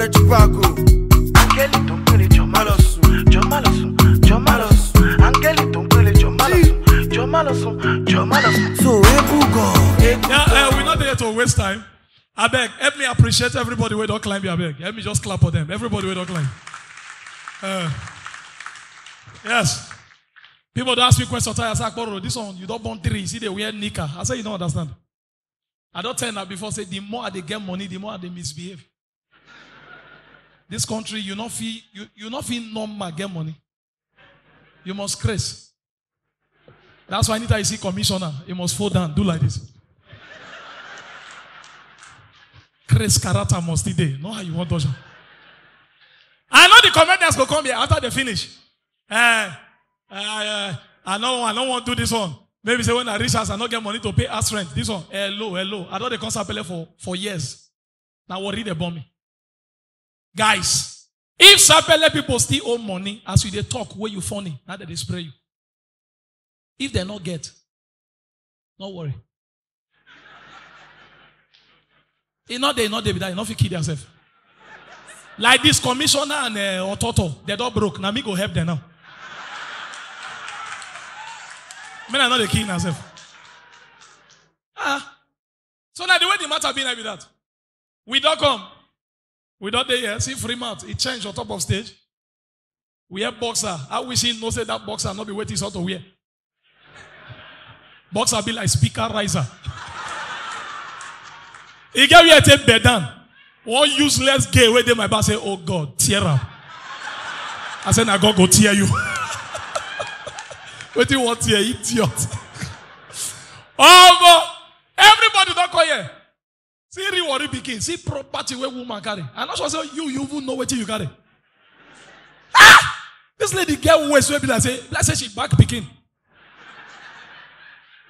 We're not there to waste time. I beg, help me appreciate everybody who don't climb your beg. Help me just clap for them. Everybody who don't climb. Yes. People don't ask me questions. I say, AKPORORO, this one, you don't burn tree. See, they wear knicker. I say, you don't understand. I don't tell that before. Say, the more they get money, the more they misbehave. This country, you not feel normal get money. You must craze. That's why anytime you see commissioner, you must fall down, do like this. Craze character must be there. Know how you want to. I know the commanders go come here after they finish. I don't want to do this one. Maybe say when I reach house, I don't get money to pay house rent. This one, hello. I don't they come SAPELE for years. Now worry they bomb me. Guys, if SAPELE people still owe money, as you they talk, where you funny, now that they spray you. If they not get, don't worry. They not kill themselves. Like this commissioner and Ototo, they don't broke. Now me go help them now. Men are not the king themselves. So now the way the matter be like that. We don't come. We don't there. See Freemouth. It changed on top of stage. We have boxer. I wish he knows that boxer not be waiting sort of weird. Boxer be like speaker riser. He gave you a tape bed down. One useless gay where they my boss say, oh God, tear up. I said, now God go tear you. What do you want here, idiot? Oh God, everybody don't call here. See reward begin. See property where woman carry. I'm not sure you will know what you carry. This lady get waste where people say, let's say she back picking.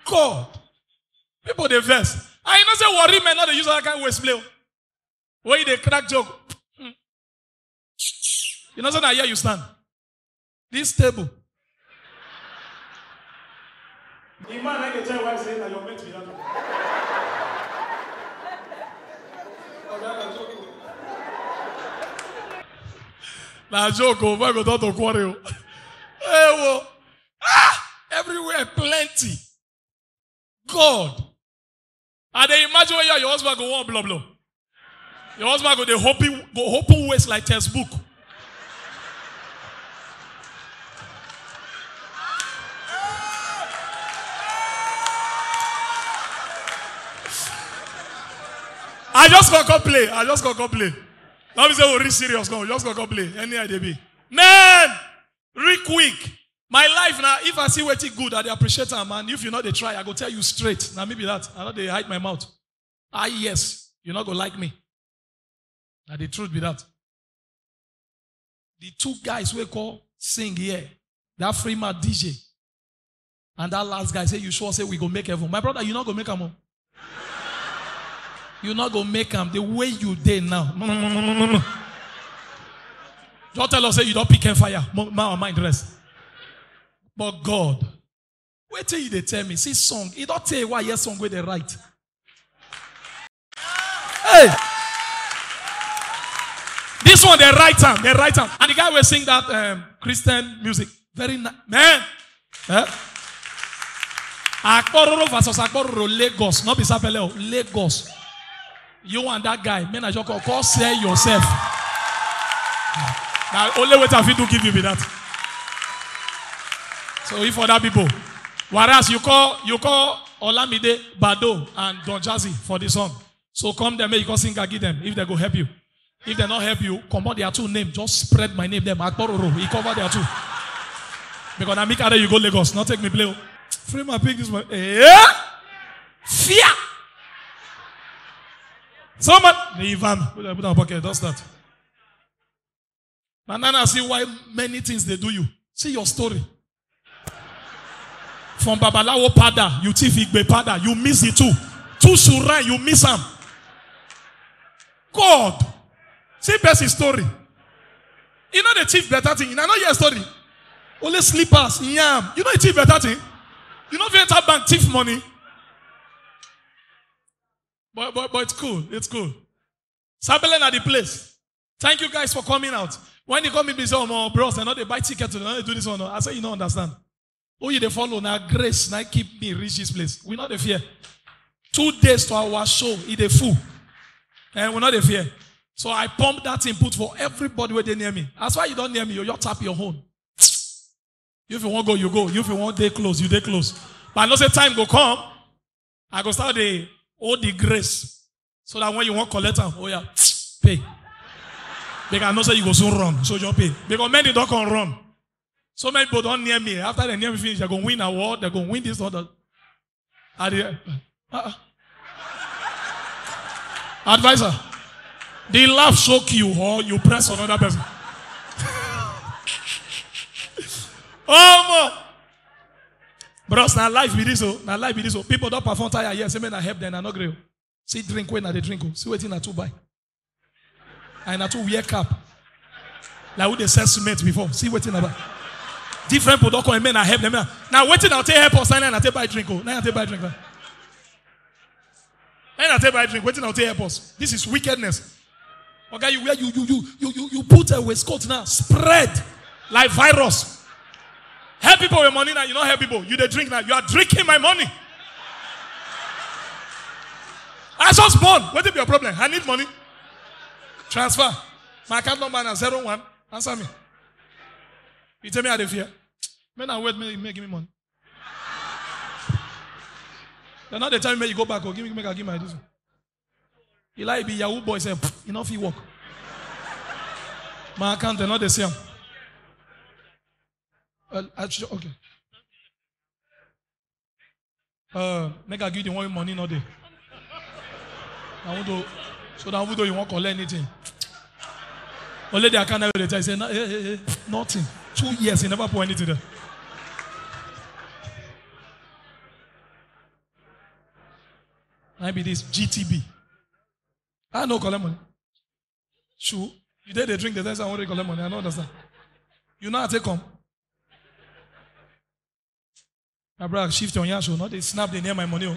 God, people they vex. I know say worry men not they use that kind of waste play. Where they crack joke. You know so now here you stand. This table. The man I can tell you why I say that you're meant to be that one. Now joke, why go down to quarrel? Everywhere plenty. God. And then imagine when you and your husband go on blah blah. Your husband go they hoping waste like textbook. I just gonna go play. Now we say we're really serious. Go, just gonna go play. Any idea be? Man, real quick. My life now. If I see what it good, I appreciate her, man. If you know they try, I go tell you straight. Now maybe that. I know they hide my mouth. Yes, you're not gonna like me. Now the truth be that. The two guys we call sing here. That Freemouth DJ. And that last guy say you sure say we go make heaven. My brother, you not gonna make heaven. You're not going to make them the way you did now. Don't tell us that you don't pick a fire. My mind rest. But God, wait till you they tell me. See song. It don't tell you why your song where they write. Hey! This one, they write them. And the guy will sing that Christian music. Very nice. Man! AKPORORO versus AKPORORO, Lagos. Not be SAPELE, Lagos. You and that guy, man, I just call say yourself. Now, only way I fit to give you be that. So, if other people, whereas you call Olamide, Bado, and Don Jazzy for this song. So, come there, make you sing and give them if they go help you. If they not help you, come on, their two names. Just spread my name, them. AKPORORO, he cover their two. Because I make other you go Lagos, not take me play. Free my pig this one. Yeah! Fear! Someone, leave him. Put on pocket. That's that. And then I see why many things they do you. See your story. From Babalawo Pada, you thief Igbe Pada, you miss it too. To Surai, you miss him. God. See Bessie's story. You know the thief better thing. You know your story. Only slippers, yam. You know the thief better thing. You know if you enter bank, thief money. But it's cool. SAPELE at the place. Thank you guys for coming out. When they come in, they say, oh, bros, I know they buy tickets, they do this one. I say, you don't understand. Oh, you they follow now, grace, now keep me reach this place. We not the fear. 2 days to our show, it's a fool. And we're not the fear. So I pump that input for everybody where they near me. That's why you don't near me, you tap your own. If you want to go, you go. If you want day close, you day close. But I know say time go come, I go start the all the grace. So that when you want collect them, oh yeah, pay. Because I know say you go soon run, so you pay. Because many don't come run. So many people don't near me. After they near me finish, they're going to win an award, they're going to win this or that. Advisor, they laugh shock you or you press another person. Oh, bros, now life be this, oh. Now life be this, oh. People don't perform tire here. Say, man, I help them. I no grey. See, drink when I drink. See, waiting at 2 buy. And at 2 wear cap. Like who they sell cement before. See, waiting about. Different people don't come and men I help them. Now waiting out take help or sign and I take buy drink. Now I take buy drink. Now I take buy drink. Waiting out take help us. This is wickedness. Okay, you wear you put a waistcoat now spread like virus. Help people with money now. You don't help people. You they drink now. You are drinking my money. I just born. What is your problem? I need money. Transfer. My account number is 01. Answer me. You tell me how they fear. Men are wait me make give me money. Then now they tell me you go back or give me make I give my this. You like be Yahoo boy say enough he work. My account they not the same. Okay. Make I give you the one money, not there. So that you won't collect anything. Only they can't have it. I say, nothing. 2 years, he never put anything there. Maybe this GTB. I know collect money. Sure. You did the drink, the test, I won't collect money. I know understand. You know how to take home. My brother, shift on your show. Not they snap, they near my money. You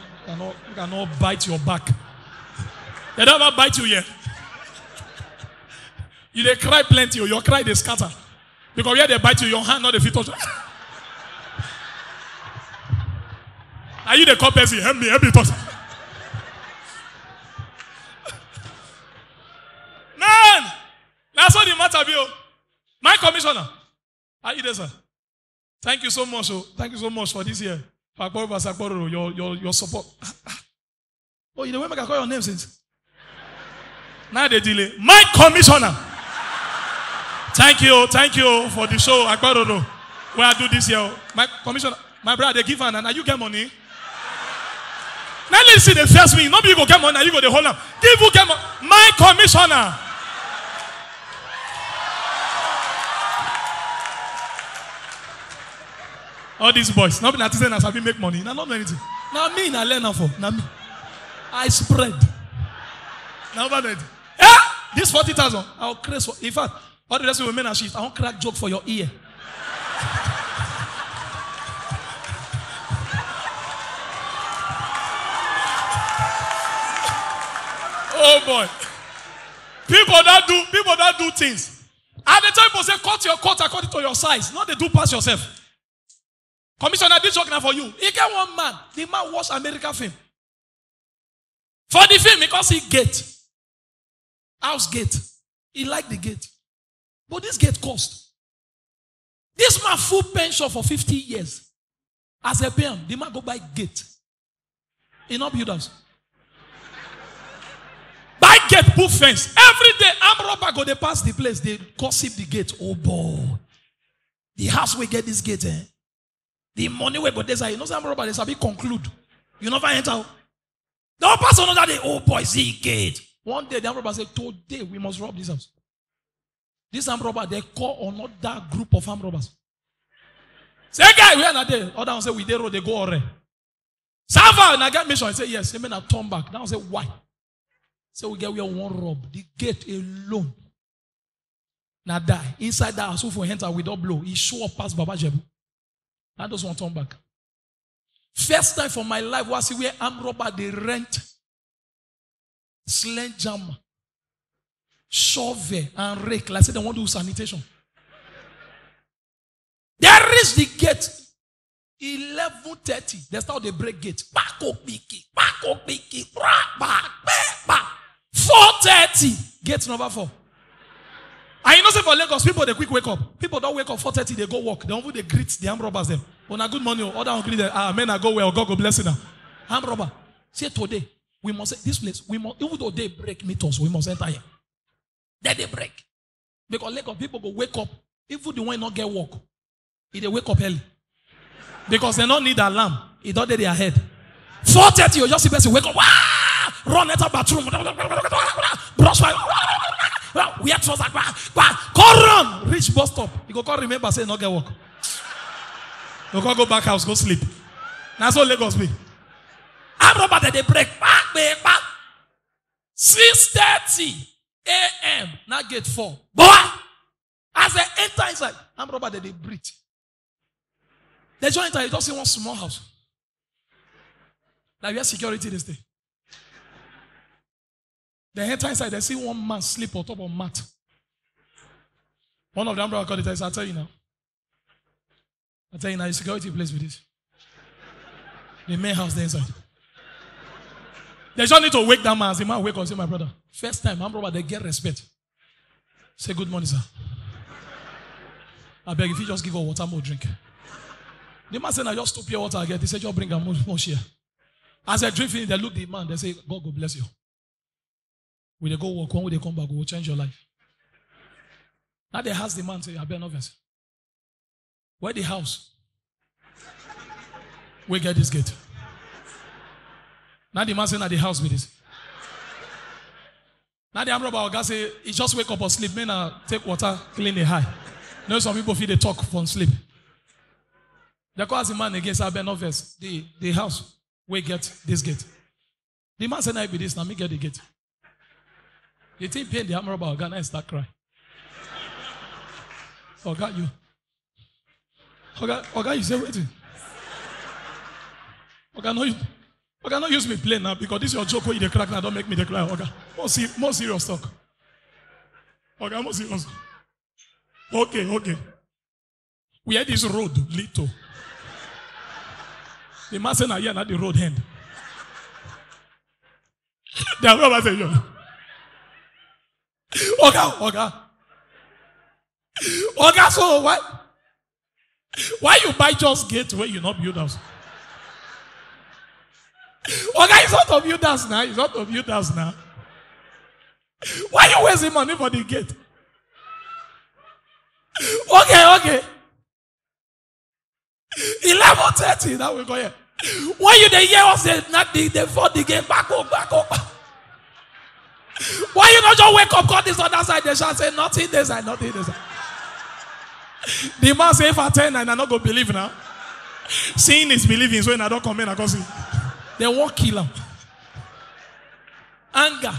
cannot bite your back. They don't ever bite you yet. You they cry plenty. Your cry they scatter. Because here they bite you, your hand not the feet touch. Are you the compensate? Help me touch. Man, that's what the matter be. My commissioner, are you there, sir? Thank you so much. Oh. Thank you so much for this year. Your support. Oh, you the way I call your name since. Now they delay. My commissioner. Thank you for the show. AKPORORO. Where I do this year. My commissioner, my brother, they give her and now you get money. Now let's see the first me. Nobody go get money. Now you go the whole now. Give you get money. My commissioner. All these boys, not been artisan as I make money. Now not anything. Now me, I learn for. Now me, I spread. Now that, yeah, this 40,000, I'll craze for. In fact, all the rest of women are shift. I won't crack joke for your ear. Oh boy, people that do things. At the time, people say cut your coat according to your size. Not they do pass yourself. Commissioner, this joke now for you. He get one man. The man watch American film. For the film, because he gate. House gate. He like the gate. But this gate cost. This man full pension for 50 years. As a PM, the man go buy gate. He not build house. Buy gate, put fence. Every day, armed robber go, they pass the place. They gossip the gate. Oh boy. The house will get this gate, eh? The money way, but they say, you know, some robber, they say, conclude. You never enter. Don't pass another day. Oh, boy, see gate. One day, the robber said, today, we must rob this house. This armed robber, they call another group of armed robbers. Say, guy, we are not there. Other one say, we there, they go already. Server, and I get mission. I say, yes, they may not turn back. Now I say, why? Say, we get we one rob. The gate alone. Now die. Inside that house, who for enter without blow, he show up past Baba Jebu. I just want to turn back. First time for my life was where armed robber they rent sling jammer. sauver and reclass. They won't do sanitation. They reach the gate 11:30. They start the break gate. 4:30. Gate number 4. And you know, say for Lagos, people they quick wake up. People don't wake up 4:30. They go walk. They don't even greet the arm robbers them. On a good morning, other one greet them. Ah, men, I go well. God go bless you now. Arm robber. Say today we must this place. We must, even though they break meters, we must enter here. Then they break because Lagos people go wake up. Even the one not get work, if they wake up early because they don't need alarm. It don't their head. 4:30, you just see person wake up. Run enter bathroom. Brush my. We had to go run, reach bus stop. You go remember, say not get work. You go back house, go sleep. That's all Lagos be. I'm not about that they break. 6:30 a.m. Now gate 4. Boy, as they enter inside, I'm not about that they breathe. They join enter, you just see one small house. Now we have security this day. They enter inside, they see one man sleep on top of mat. One of them brother called it, I said, I'll tell you now. I'll tell you now, security place with this. The main house there inside. They just need to wake that man. As the man wake up, say, my brother. First time, I'm brother, they get respect. Say, good morning, sir. I beg, if you just give her water, more drink. The man said, I just took pure water again. He said, just bring her more share. As they drink in, they look the man, they say, God bless you. When they go walk, when they come back, we will change your life. Now they ask the man, say, I bear novice. Where the house? We get this gate. Now the man say, now the house with this. Now the Amraba guy say, he just wake up or sleep. Men take water, clean the high. You know some people feel they talk from sleep. They call the man again, say, I bear novice. The house, we get this gate. The man say, now be this, now me get the gate. You think pain the hammer about Ghana and start crying. Forgot you. Forgot you say waiting. Okay, not use me play now because this is your joke where you dey crack now. Don't make me dey cry. Okay. More serious talk. Okay, more serious. Okay. We had this road, Lito. The man said, yeah, not the road end. The hammer said, yeah. Okay, so why you buy just gate where you not build us? Okay, it's not of you that's now. It's not of you that's now. Why you wasting money for the gate? Okay. 11:30, that will go here. Why you they hear us not the for the gate back up. Why you not just wake up, call this other side? They shall say, nothing this side. The man say, if I tell you, I'm not going to believe now. Seeing is believing, so I don't come in, I go see. They won't kill him. Anger.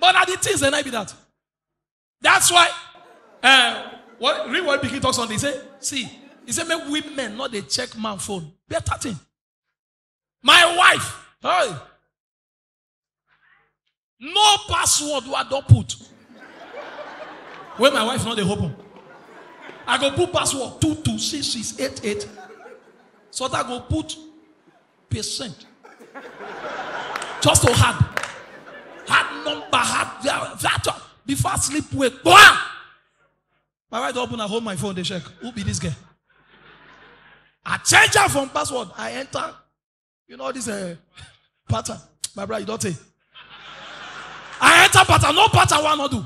But are the things they might be that. That's why, real world begin talks on this. He said, make women, not the check man phone. Better thing. My wife, hey. No password what don't put. When my wife not they open. I go put password 226688. So that I go put percent. Just to hard. Hard number, hard that before I sleep wake. My wife don't open and hold my phone, they check. Who be this guy? I change her from password. I enter. You know this pattern. My brother, you don't say. I enter pattern, no pattern one or do.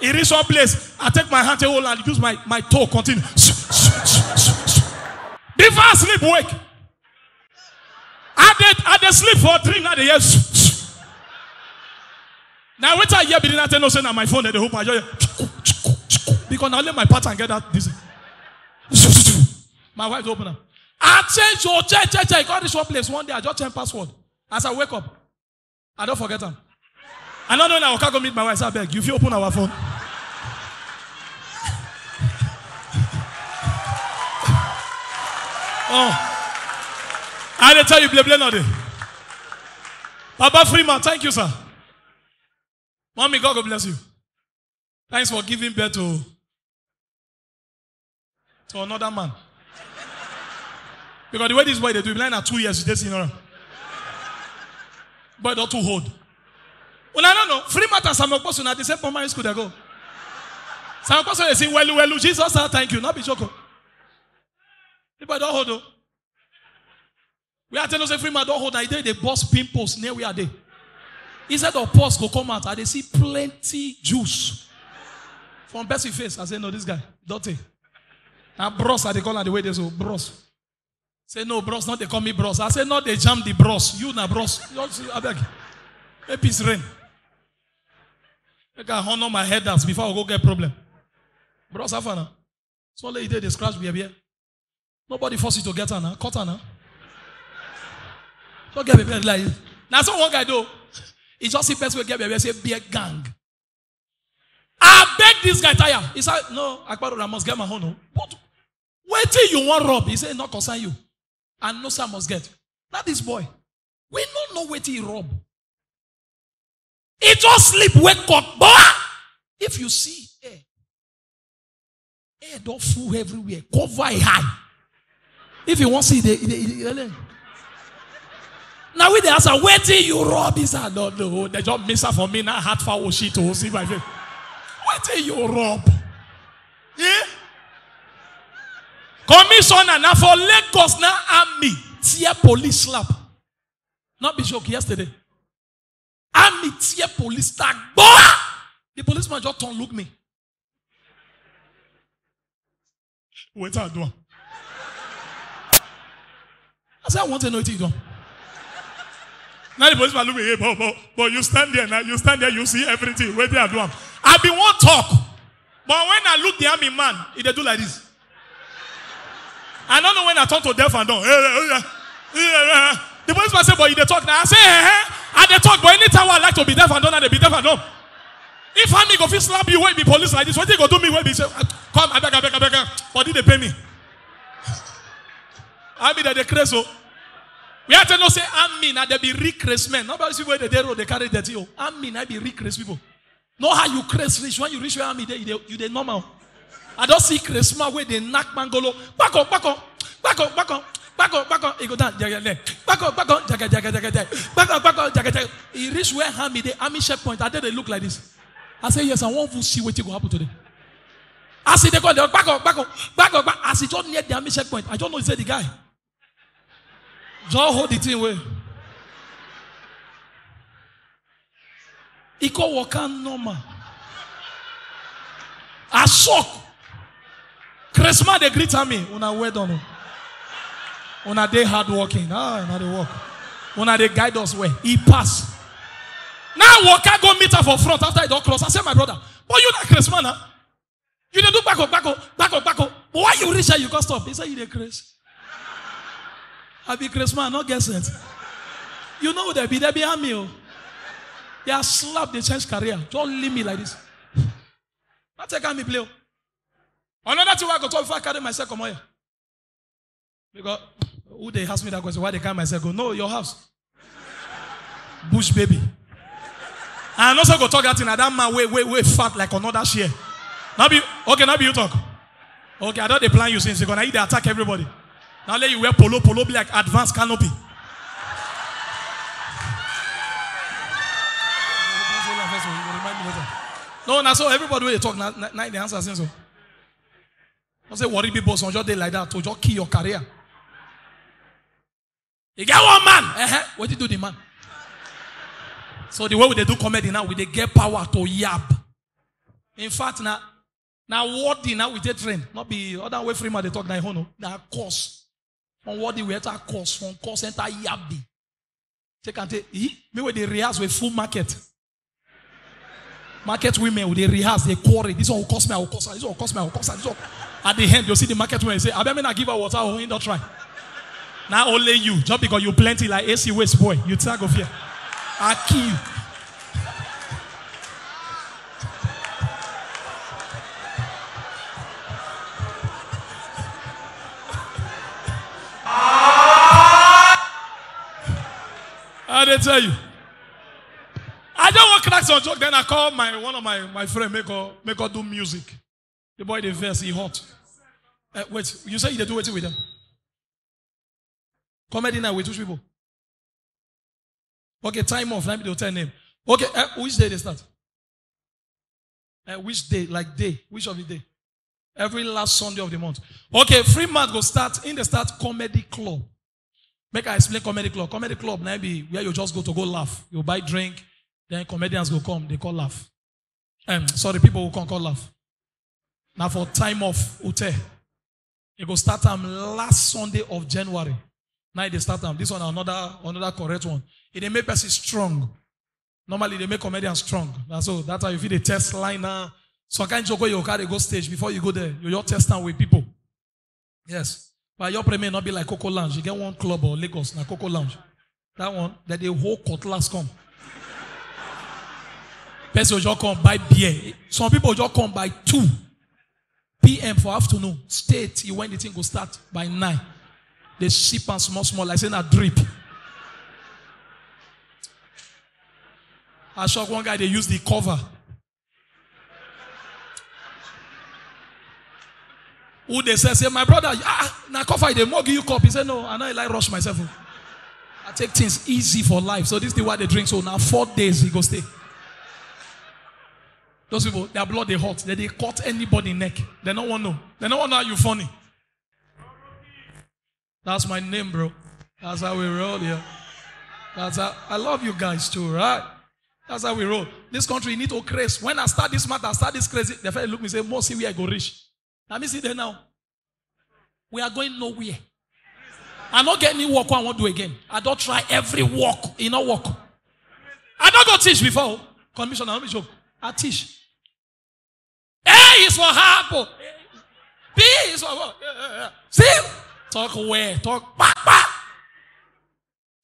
It is one place. I take my hand, hold and use my toe. Continue. Before I sleep, wake. I did sleep for 3 now. Yes. Now wait till I hear beginning. I tell no say on my phone. They hope I join. Because I let my pattern get out this. My wife's opener. I change your change. Got this one place. One day I just change password. As I wake up, I don't forget them. I don't know now. I can't go meet my wife. I beg you. If you open our phone, Oh. I didn't tell you, bleh, bleh, nothing. Papa Freeman, thank you, sir. Mommy, God bless you. Thanks for giving birth to another man. Because the way this boy they do, blind at 2 years, they see no. Boy, not too old. Well, I don't know. Freemouth and Samokposo na the same primary school they go. Samokposo they sing welu welu. Jesus, sir, thank you. Not be choco. The boy don't hold. We are telling us Freemouth don't hold. They bust pimples near where they. Instead of pus go come out, I they see plenty juice. From best to face, I say, no, this guy, dirty. Now, bros, I they call her the way they so, bros. Say, no, bros, not they call me bros. I say, no, they jam the bros. You, na bros. I beg. Make peace rain. I can honor my head dance before I go get problem. Bros, have fun. So, lady, they scratch baby. Nobody force you to get her now. Cut her now. So, get baby like this. Now, so one guy, though, he just see best way get baby, say, be a gang. I beg this guy tire. He said, no, AKPORORO, I must get my honor. But wait till you want rob. He said, not concern you. And no, sir, I must get. Not this boy. We don't know wait till he rob. He just sleep, wake up. Bah! If you see air don't fool everywhere. Cover it high. If you want to see the now we the answer, wait till you rob. He said, no, they just miss her for me. Now heart foul shit to see my face. What you rob? Yeah? Commissioner now for Lagos now army. Tear police slap. Not be joke yesterday. Army tear police tag. The policeman just don't look me. Wait till I do. I said I want to know what you do. Now the policeman look me, hey, but you stand there now, you stand there, you see everything. Wait till I do. I be one talk, but when I look the army man, he they do like this. I don't know when I turn to deaf and dumb. The policeman say, but he they talk now. I say, I they talk, but anytime I like to be deaf and dumb, I they be deaf and dumb. If I go fit slap you, wait be police like this. What they go do me? Wait be say, come, I beg. But did they pay me? I mean that they crazy. So. We have to know say, I mean that they be recrace men. Nobody see where they road they carry dirty. Oh, I mean I be recrace people. Know how you crazy rich. When you reach your army, they normal. I don't see crazy man where they knock mangolo. Back on. He go down. Back on. He reach where army, the army checkpoint. I think they look like this. I say, yes, I want to see what you go happen today. I see they go back on. I see just near the army checkpoint. I don't know, he said the guy. Just hold the thing away. He called Wakan normal. I shock. Christmas they greet me. When I wear down. When I they hard working. Now they work. When I they guide us where he pass. Now Wakan go meet her for front after he don't cross. I say my brother, but you not Christmas now. You don't do back up. But why you reach there you can't stop? He say you the Chris. I be Christmas, not get sense. You know they be army oh. They are slapped, they change career. Don't leave me like this. Not take me play. Another thing I go talk before I carry myself come here. Because who they ask me that question? Why they carry myself go? No, your house. Bush baby. And also go talk that thing. That man way fat like another share. Now be you talk. Okay, I thought they plan you since you're gonna eat they attack everybody. Now let you wear polo be like advanced canopy. No, now so everybody when they talk now the answer since so. Don't say worry people some just day like that to just kill your career. You get one man. What did you do the man? So the way they do comedy now, they get power to yap. In fact, now what the now we take train, not be other way Freemouth they talk now hono. Now course. From what they we enter course, from course enter yap. Take and take me where they rehearse with full market. Market women, they rehearse, they quarry. This one will cost me, I will cost her. This one will cost me, I will cost her. This one. At the end, you'll see the market women say, I bet me not give her water, I don't try. Now only you, just because you plenty like AC waste boy, you tag of here. I kill you. they tell you? I don't want cracks on joke. Then I call one of my friends, make her do music. The boy, the verse, he hot. Wait, you say they do waiting with them? Comedy night with two people. Okay, time off. Let me tell name. Okay, which day they start? Which day? Like day? Which of the day? Every last Sunday of the month. Okay, Freemouth go start. In the start, comedy club. Make I explain comedy club. Comedy club, maybe where you just go to go laugh. You buy drink, then comedians go come. They call laugh. Sorry, people who come call laugh. Now for time off, hotel. It go start time last Sunday of January. Now they start time. This one another correct one. It they make person strong. Normally they make comedians strong. So that's how you feel the test line now. So I can't joke where you carry go stage before you go there. You your test time with people. Yes. But your premier not be like Coco Lounge. You get one club or Lagos, like Coco Lounge. That one, that the whole cutlass come. Person just come buy beer. Some people just come by 2 p.m. for afternoon. Stay till when the thing go start by 9. They sip and small, like saying a drip. I saw one guy, they use the cover. Who they say, my brother, now cover, they mug you cup. He said, no, I know I like rush myself. I take things easy for life. So this is why they drink. So now 4 days, he go stay. Those people, their blood, they hot. They cut anybody neck. They don't want to know. They don't want to know how you funny. That's my name, bro. That's how we roll here. That's how I love you guys too, right? That's how we roll. This country need to craze. When I start this matter, I start this crazy. The fellow look me say, "Mo, see where I go rich." Let me see there now. We are going nowhere. I don't get any work. I won't do again. I don't try every work. You know, work. I don't go teach before. Commissioner, let me joke. I teach. A is for apple. B is for what? Yeah. See. Talk where? Talk. Bah, bah.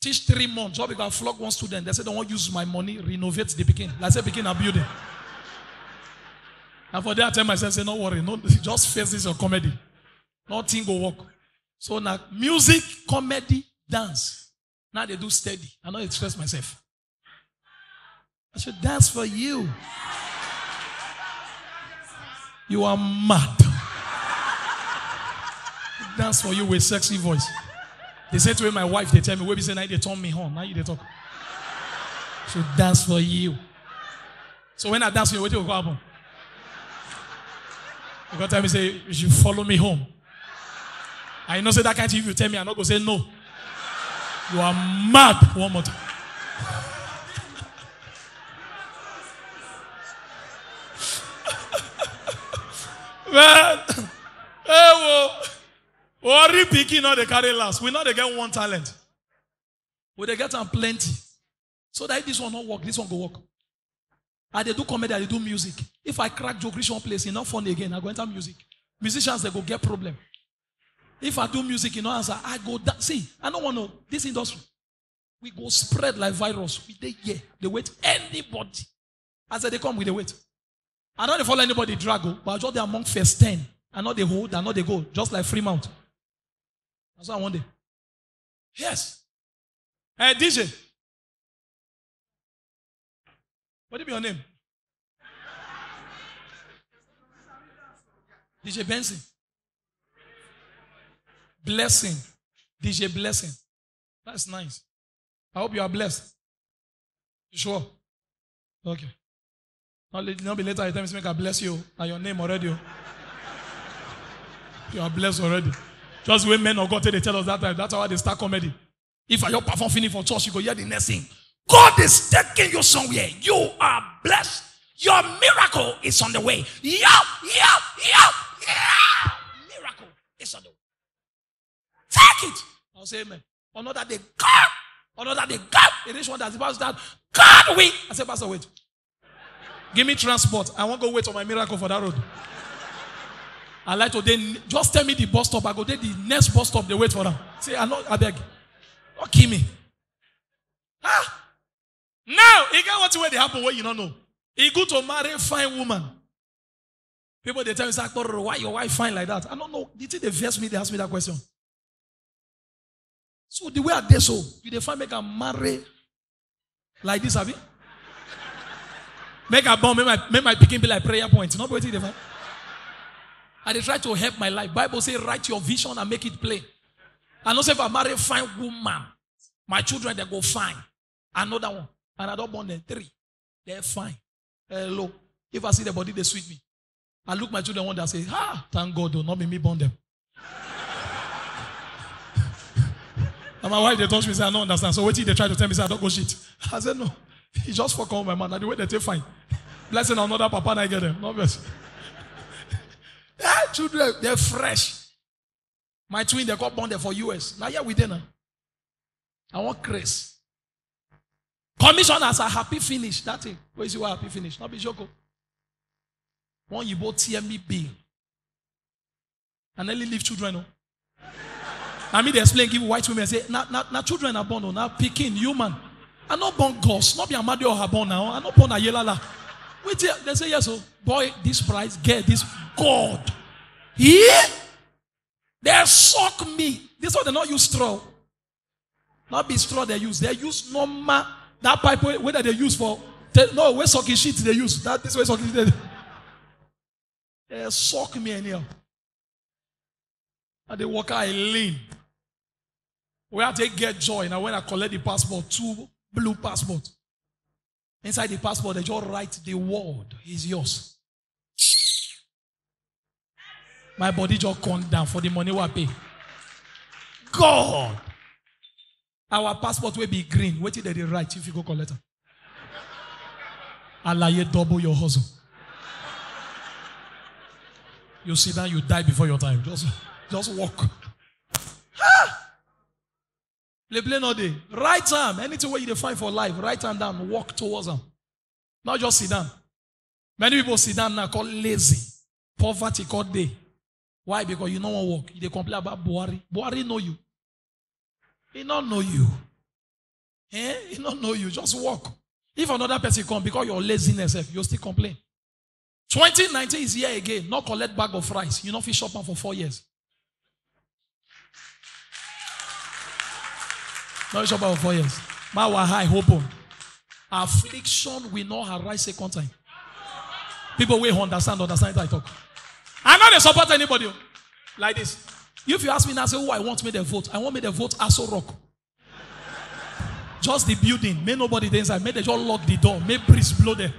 Teach 3 months. Just because I flog one student, they said, don't want to use my money, renovate the Pekin. Like I said, Pekin a building. And for that, I tell myself, say, no worry. No, just face this your comedy. Nothing go work. So now, music, comedy, dance. Now they do steady. I know I express myself. I should dance for you. You are mad. Dance for you with sexy voice. They say to my wife, they tell me, "Wait, say now they turn me on. Now you they talk." So dance for you. So when I dance for you, what do you go happen? You go tell me, say, "You follow me home." I know say that kind of thing. If you tell me, I'm not gonna say no. You are mad. One more time. Man, hey, whoa. Worry picking, now they carry last. We know they get one talent. But they get them plenty. So that if this one not work, this one go work. And they do comedy, and they do music. If I crack joke, reach one place, it's not fun again. I go enter music. Musicians, they go get problem. If I do music, you know, answer, I go down. See, I don't want to. This industry, we go spread like virus. We they yeah, they wait anybody. As they come, we they wait. I don't follow anybody drago, but I just they among first 10. I know they hold, I know they go, just like Freemouth. That's why one day. Yes. Hey, DJ. What be your name? DJ Benson. Blessing. DJ Blessing. That's nice. I hope you are blessed. You sure? Okay. Now be later, you tell me, I bless you. And your name already. You are blessed already. Just when men of God they tell us that time, that's how they start comedy. If I don't perform finish for church, you go hear the next thing. God is taking you somewhere. You are blessed. Your miracle is on the way. Yeah. Miracle is on the way. Take it. I'll say amen. Another day, God. Another day, God. It is one that's about that. God, we. I say, Pastor, wait. Give me transport. I won't go wait on my miracle for that road. I like to then just tell me the bus stop. I go there, the next bus stop, they wait for them. Say, I beg. Don't kill me. Ah. Now, you get what they happen where you don't know. It's good to marry a fine woman. People, they tell me, AKPORORO, why your wife fine like that? I don't know. Did they vex me? They ask me that question. So, the way I did so, you define make a marry Like this, have you? Make a bomb, make my picking be like prayer points. You know what it is? I dey try to help my life. Bible says, write your vision and make it plain. And also if I marry a fine woman, my children, they go fine. Another one. And I don't born them three. They're fine. Hello. If I see the body, they sweet me. I look my children one day and say, ah, thank God, though, not be me born them. And my wife, they touch me, say, I don't understand. So wait till they try to tell me, say, I don't go shit. I said, no. He just fuck all my man. And the way they take fine. Blessing another papa and I get them. Not blessing. Children, they're fresh. My twin, they got born there for US. Now, yeah, we there now. I want grace. Commissioners are happy finish. That's it. Where is your happy finish? Not be joko. One you both TMB bill. And then leave children. Oh. I mean, they explain, give white women, say, now children are born, oh, now picking human. I'm not born ghost. Not be a mother or her born now. I'm not born a yelala. Wait, they say, yes, oh, boy, this price, get this. God. Yeah? They suck me. This is why they not use straw. Not be straw they use. They use normal. That pipe, whether they use for. No, where sucking shit they use. That this way sucking shit. They suck me in here. And they walk out and lean. Where they get joy. Now, when I collect the passport, 2 blue passports. Inside the passport, they just write the word is yours. My body just calmed down for the money we pay. God! Our passport will be green. Wait till they write if you go collect it. Allah, you double your hustle. You sit down, you die before your time. Just walk. Ha! Play, play all day. Right arm. Anything where you define for life, right arm down, walk towards them. Not just sit down. Many people sit down now called lazy. Poverty called day. Why? Because you no one work. They complain about Buhari. Buhari know you. He not know you. Eh? He not know you. Just walk. If another person come because your laziness, you still complain. 2019 is here again. Not collect bag of rice. You not fit shop for 4 years. Not shop for 4 years. My wahai hope on. Affliction will not arise second time. People will understand I talk. I'm not going to support anybody like this. If you ask me now, say, oh, I want me to vote. I want me to vote Aso Rock. Just the building. May nobody there inside. May they just lock the door. May breeze blow them.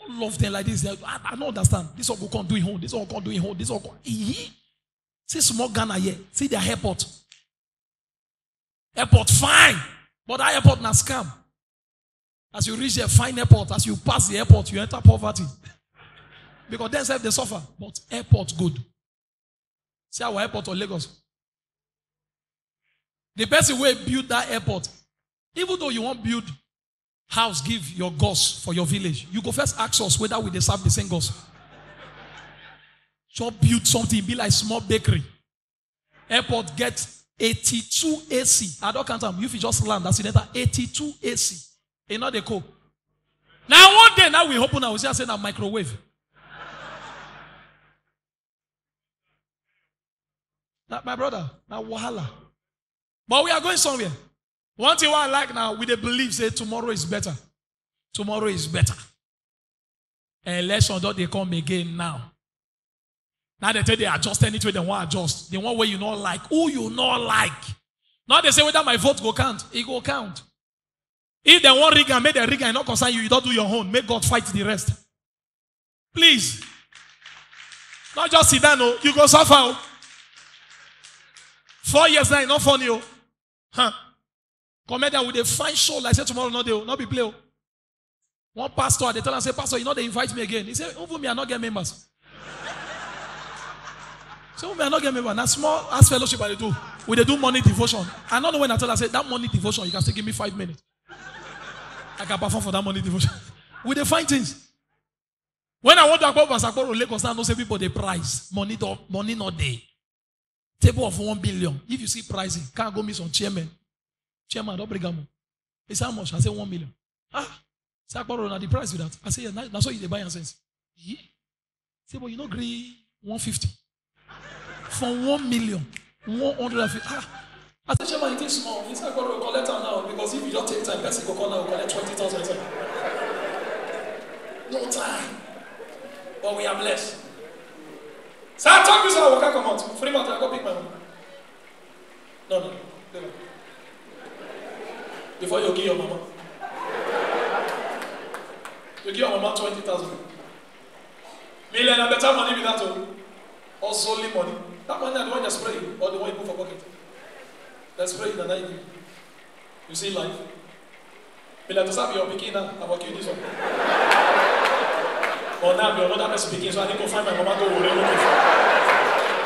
Don't love them like this. I don't understand. This one can't do it home. This one can't do it home. This one can't. See small Ghana here. See their airport. Airport, fine. But that airport na scam. As you reach the fine airport, as you pass the airport, you enter poverty. Because themselves they suffer. But airport good. See our airport or Lagos. The person will build that airport. Even though you won't build house, give your gods for your village. You go first ask us whether we serve the same gods. Just build something, be like small bakery. Airport get 82 AC. I don't count them. If you just land, that's another 82 AC. Ain't not the cool. Now one day, now we open our just saying a microwave. Not my brother, not wahala. But we are going somewhere. One thing I like now, with the belief, say tomorrow is better. Tomorrow is better. Election, don't they come again now? Now they tell they adjust any way they want to adjust. The one way you not like, who you not like. Now they say whether my vote go count, it go count. If they want rig and make the rig and not concern you, you don't do your own. Make God fight the rest. Please. Not just sit down, no. You go suffer. Oh. 4 years now, not funny. Oh. Huh. Come here with a fine show. Like I said, tomorrow, not be play. Oh. One pastor, they tell him, say, pastor, you know they invite me again. He said, over me, I not get members. So over me, I not get members. Now, small ass fellowship, I do. We they do morning devotion. I don't know when I tell her, say, that morning devotion, you can still give me 5 minutes. I can perform for that money devotion. We define things. When I want to go to Akporo Lagos, I don't say people they price. Money not day. Table of 1 billion. If you see pricing, can't go miss on chairman. Chairman, don't bring them. It's how much? I say 1 million. Ah, say Akporo, now the price with that. I say, that's what you buy and sense. Yeah. Say, but you know, agree 150. From 1 million, 150. Ah, As a chairman, it takes small. He's not going to collect them now because if you don't take time, person will come now and collect 20,000 a time. No time. But we are blessed. So I talk to you, so I can't come out. Freemouth, I go pick my own. No. Before you give your mama. You give your mama 20,000. Million and better money with that one. Or solely money. That money is the one you spray or the one you put for pocket. Let's pray in the night. You see life. But let us have your picking now. I'm okay with this one. But now you're another person picking, so I need to find my mama to worry.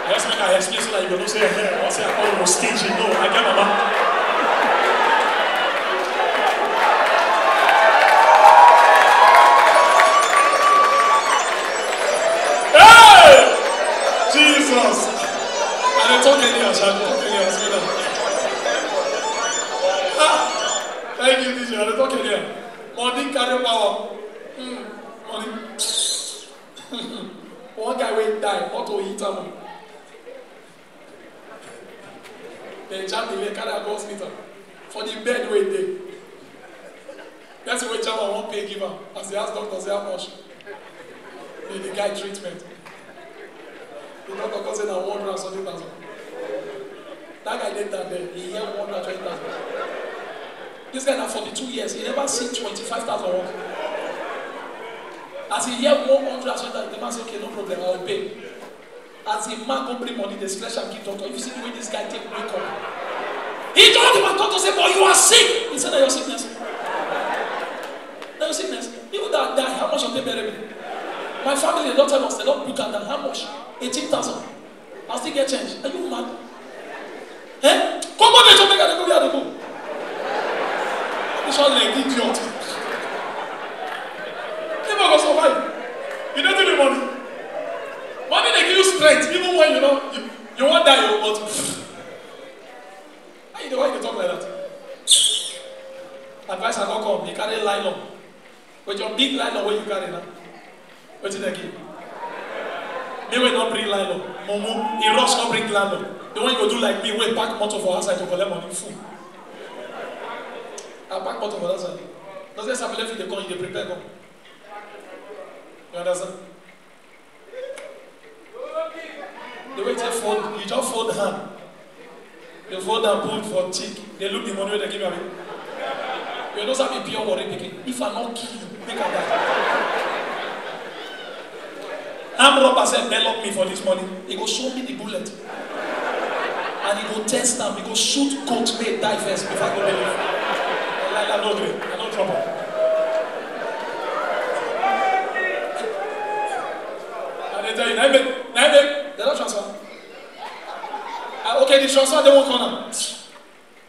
Let's make her explain so that you don't say, I say, I'm almost stingy. No, I get mama. Money carry power. Money. One guy will die. Auto hit him. They jam the leg, carry a hospital for the bed where they. That's why jam won't pay giver. As they ask doctors how much. The guy treatment. The doctor comes in at 170,000. That guy did that day. He had 120,000. This guy now 42 years, he never seen 25,000 work. As he heard 100,000, the man said, okay, no problem, I'll pay. As a man go bring money, the slash and give doctor. If you see the way this guy take wake up. He told him, and doctor said, but you are sick. He said that your sickness. That your sickness. People that die, how much have they buried me? My family, the doctor must not look at them. How much? 18,000. I'll still get change. Are you mad? Eh? Come on, they make a go there. It's all like idiot. Never go survive. You don't need the money. Money they give you strength, even when you know you won't die, you won't. Why do you talk like that? Advice I don't come. You carry nylon. With your big nylon, where you carry now? What did they give? Me will not bring nylon. Momo, he rush not bring nylon. The one you go do like me, wait pack motor for outside to collect money. Fool. I pack bottom for that side. Does that SAPELE if they come, they prepare come? You understand? The way they fold, you just fold hand. You fold and pull for cheek. They look the money they give away. You don't have a pure worry picking. If I not kill you, make up that. Arm robber said, they lock me for this money. He go show me the bullet. And he go test them. He go shoot goat may die first before I go believe. I'm not trouble. And they tell you, Naime, they don't transfer. Okay, the transfer, they won't come now.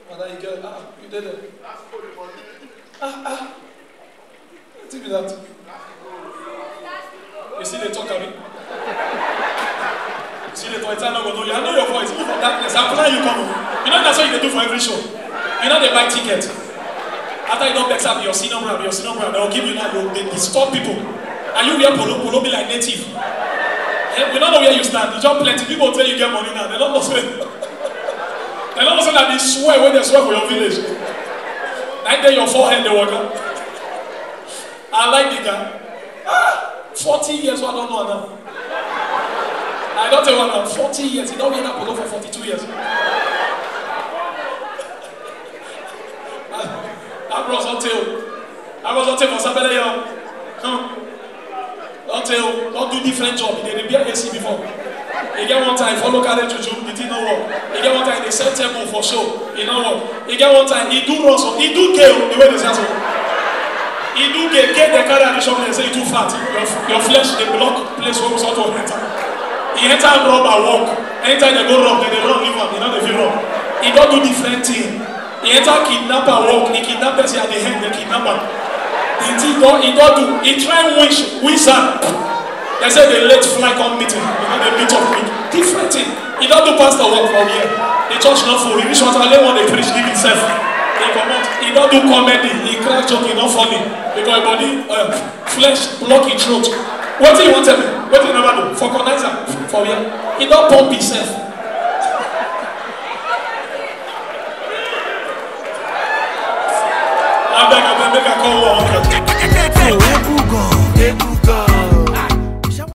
Mother, you get you did it. Think of that. You see they talk at me. You see they talk, it's not going to do. You know your voice, move from that place. I'm glad you come. You know that's what you can do for every show. You know they buy tickets. After you don't vex up your senior brand, they'll give you that, they disturb people. And you wear polo be like native. Yeah, we don't know where you stand. You just plenty people tell you get money now. They don't know say they don't know say that they swear when they swear for your village. Like they your forehead they walk up. I like the guy. 40 years, well, I don't know now. I don't tell you now, 40 years, he don't wear that polo for 42 years. I was on tail for SAPELE young. Don't tell, don't do different job. They repair AC before. They get one time, follow carriage juju, it didn't work. They get one time, they sell table for show, it don't work. They get one time, he do runs, he do gale, the way they say so. He do gale, they carry a bishop and they say you too fat. Your flesh, they block place where we sort of enter. He enter and rub and walk. Anytime they go rub, they run, leave them, they don't even rub. He don't do different thing. He enter kidnapper walk, he kidnap person at the head, they kidnap him. He don't do. He try wizard. They say they let fly come meeting. You know they meet up with different thing. He don't do pastor work from here. The church not full. He reach what I want they preach give himself. They come out. He don't do comedy. He crack joke. He not funny. Because body flesh block his throat. What do you want to do? What do you never do? For organizer for here. He don't pump himself. avec un corps.